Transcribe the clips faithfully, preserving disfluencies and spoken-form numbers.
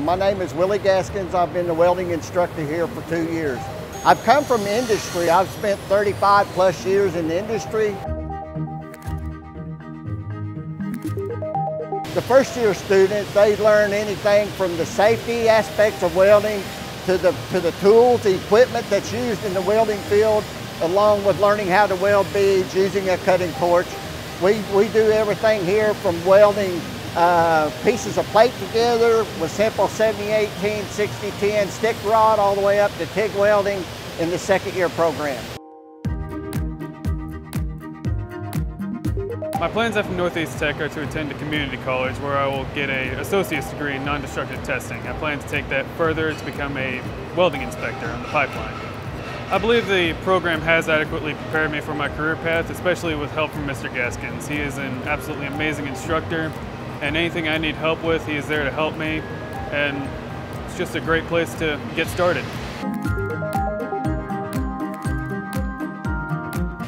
My name is Willie Gaskins. I've been the welding instructor here for two years. I've come from industry. I've spent thirty-five plus years in the industry. The first year students, they learn anything from the safety aspects of welding to the, to the tools, the equipment that's used in the welding field, along with learning how to weld beads using a cutting torch. We, we do everything here from welding Uh, pieces of plate together with simple seventy eighteen, sixty ten stick rod all the way up to TIG welding in the second year program. My plans after Northeast Tech are to attend a community college where I will get an associate's degree in non-destructive testing. I plan to take that further to become a welding inspector on the pipeline. I believe the program has adequately prepared me for my career path, especially with help from Mister Gaskins. He is an absolutely amazing instructor. And anything I need help with, he is there to help me, and it's just a great place to get started.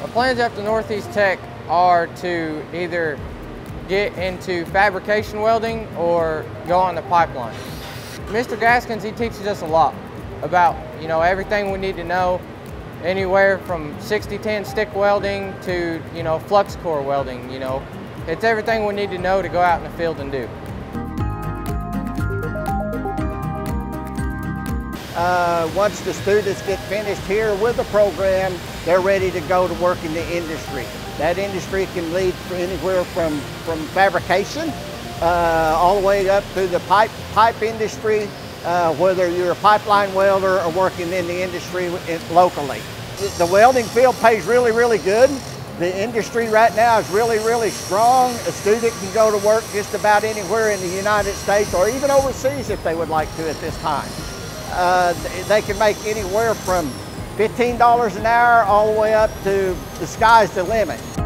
My plans after Northeast Tech are to either get into fabrication welding or go on the pipeline. Mister Gaskins, he teaches us a lot about, you know, everything we need to know, anywhere from sixty ten stick welding to, you know, flux core welding, you know. It's everything we need to know to go out in the field and do. Uh, once the students get finished here with the program, they're ready to go to work in the industry. That industry can lead anywhere from, from fabrication uh, all the way up to the pipe, pipe industry, uh, whether you're a pipeline welder or working in the industry locally. The welding field pays really, really good. The industry right now is really, really strong. A student can go to work just about anywhere in the United States or even overseas if they would like to at this time. Uh, they can make anywhere from fifteen dollars an hour all the way up to the sky's the limit.